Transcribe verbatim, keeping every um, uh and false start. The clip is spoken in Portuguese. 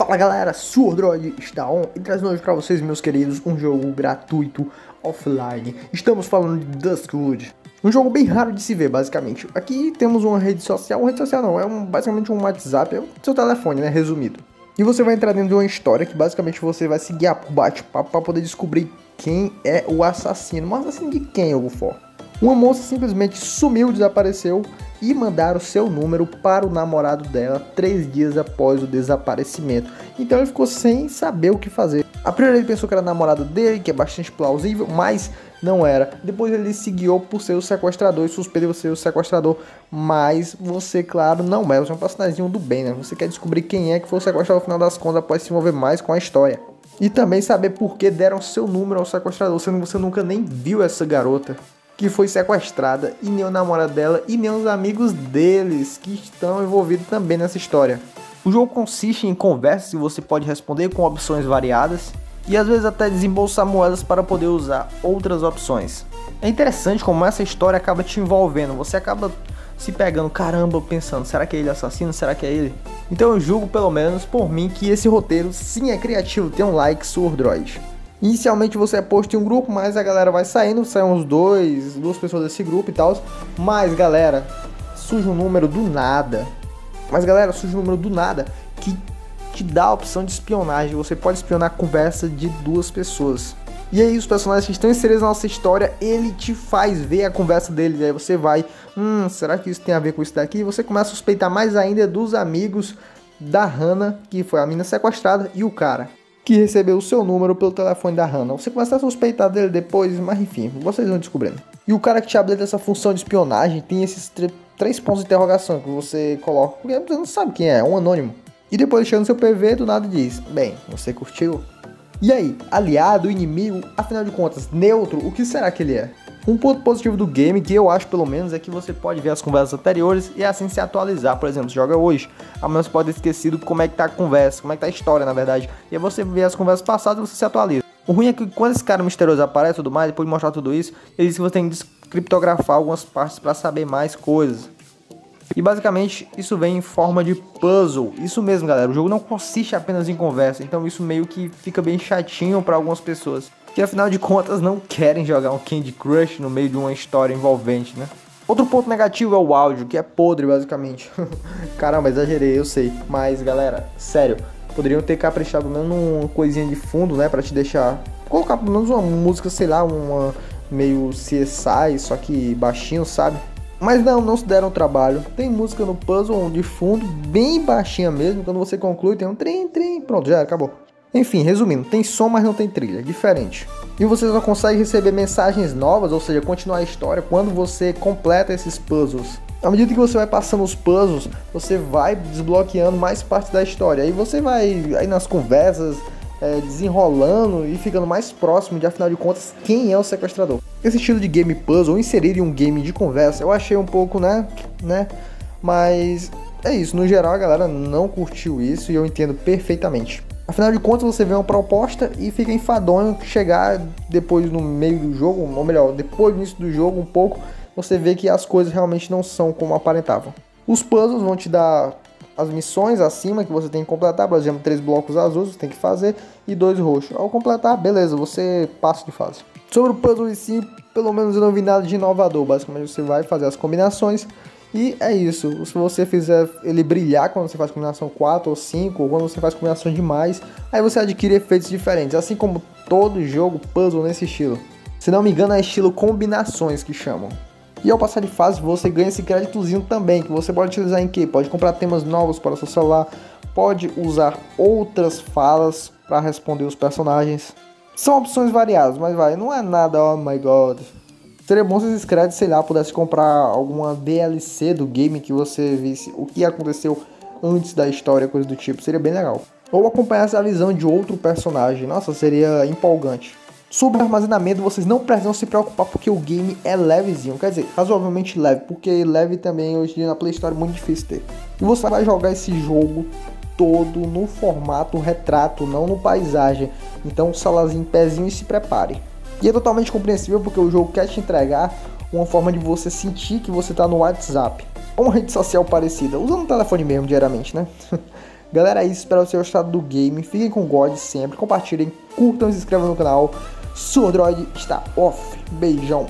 Fala galera, Swordroid está on e trazendo hoje para vocês, meus queridos, um jogo gratuito offline. Estamos falando de Duskwood, um jogo bem raro de se ver, basicamente. Aqui temos uma rede social, uma rede social não, é um, basicamente um WhatsApp, é o seu telefone, né, resumido. E você vai entrar dentro de uma história que basicamente você vai se guiar por bate-papo para poder descobrir quem é o assassino. Mas assassino de quem, eu vou falar? Uma moça simplesmente sumiu, desapareceu e mandaram seu número para o namorado dela três dias após o desaparecimento. Então ele ficou sem saber o que fazer. A primeira ele pensou que era a namorada dele, que é bastante plausível, mas não era. Depois ele se guiou por ser o sequestrador e suspeita de você ser o sequestrador. Mas você, claro, não é. Você é um personagem do bem, né? Você quer descobrir quem é que foi o sequestrador no final das contas após se envolver mais com a história. E também saber por que deram seu número ao sequestrador, sendo que você nunca nem viu essa garota que foi sequestrada, e nem o namorado dela e nem os amigos deles que estão envolvidos também nessa história. O jogo consiste em conversas que você pode responder com opções variadas e às vezes até desembolsar moedas para poder usar outras opções. É interessante como essa história acaba te envolvendo, você acaba se pegando, caramba, pensando, será que é ele assassino, será que é ele? Então eu julgo, pelo menos por mim, que esse roteiro sim é criativo. Tem um like, Swordroid. Inicialmente você é posto em um grupo, mas a galera vai saindo, saem uns dois, duas pessoas desse grupo e tal. Mas galera, surge um número do nada. Mas galera, surge um número do nada que te dá a opção de espionagem. Você pode espionar a conversa de duas pessoas. E aí os personagens que estão inseridos na nossa história, ele te faz ver a conversa deles. Aí você vai, hum, será que isso tem a ver com isso daqui? E você começa a suspeitar mais ainda dos amigos da Hannah, que foi a mina sequestrada, e o cara que recebeu o seu número pelo telefone da Hannah. Você começa a suspeitar dele depois, mas enfim, vocês vão descobrindo. E o cara que te habilita essa função de espionagem tem esses três pontos de interrogação que você coloca, porque você não sabe quem é, é um anônimo. E depois deixando seu P V, do nada diz, bem, você curtiu? E aí, aliado, inimigo, afinal de contas, neutro, o que será que ele é? Um ponto positivo do game, que eu acho pelo menos, é que você pode ver as conversas anteriores e assim se atualizar. Por exemplo, você joga hoje, amanhã você pode ter esquecido como é que tá a conversa, como é que tá a história, na verdade. E aí você vê as conversas passadas e você se atualiza. O ruim é que quando esse cara misterioso aparece e tudo mais, depois de mostrar tudo isso, ele diz que você tem que descriptografar algumas partes para saber mais coisas. E basicamente, isso vem em forma de puzzle. Isso mesmo, galera, o jogo não consiste apenas em conversa, então isso meio que fica bem chatinho para algumas pessoas, que afinal de contas não querem jogar um Candy Crush no meio de uma história envolvente, né? Outro ponto negativo é o áudio, que é podre basicamente. Caramba, exagerei, eu sei. Mas galera, sério, poderiam ter caprichado pelo menos uma coisinha de fundo, né? Pra te deixar, colocar pelo menos uma música, sei lá, uma meio C S I, só que baixinho, sabe? Mas não, não se deram trabalho. Tem música no puzzle de fundo, bem baixinha mesmo. Quando você conclui tem um trim, trim, pronto, já acabou. Enfim, resumindo, tem som, mas não tem trilha, diferente. E você só consegue receber mensagens novas, ou seja, continuar a história, quando você completa esses puzzles. À medida que você vai passando os puzzles, você vai desbloqueando mais partes da história. Aí você vai aí nas conversas, é, desenrolando e ficando mais próximo de, afinal de contas, quem é o sequestrador. Esse estilo de game puzzle, inserir em um game de conversa, eu achei um pouco, né, né, mas é isso. No geral, a galera não curtiu isso e eu entendo perfeitamente. Afinal de contas, você vê uma proposta e fica enfadonho chegar depois no meio do jogo, ou melhor, depois do início do jogo um pouco, você vê que as coisas realmente não são como aparentavam. Os puzzles vão te dar as missões acima que você tem que completar, por exemplo, três blocos azuis você tem que fazer e dois roxos. Ao completar, beleza, você passa de fase. Sobre o puzzle em si, pelo menos eu não vi nada de inovador, basicamente você vai fazer as combinações. E é isso, se você fizer ele brilhar quando você faz combinação quatro ou cinco, ou quando você faz combinação demais, aí você adquire efeitos diferentes, assim como todo jogo puzzle nesse estilo. Se não me engano é estilo combinações que chamam. E ao passar de fase você ganha esse créditozinho também, que você pode utilizar em que? Pode comprar temas novos para o seu celular, pode usar outras falas para responder os personagens. São opções variadas, mas vai, não é nada, oh my god. Seria bom se esses créditos, sei lá, pudesse comprar alguma D L C do game que você visse o que aconteceu antes da história, coisa do tipo, seria bem legal. Ou acompanhasse a visão de outro personagem, nossa, seria empolgante. Sobre armazenamento, vocês não precisam se preocupar porque o game é levezinho, quer dizer, razoavelmente leve, porque leve também hoje em dia na Play Store é muito difícil ter. E você vai jogar esse jogo todo no formato retrato, não no paisagem, então salazinho, pezinho e se prepare. E é totalmente compreensível porque o jogo quer te entregar uma forma de você sentir que você está no WhatsApp. Ou uma rede social parecida, usando o telefone mesmo diariamente, né? Galera, é isso. Espero que vocês tenham gostado do game. Fiquem com o God sempre. Compartilhem, curtam, se inscrevam no canal. Swordroid está off. Beijão.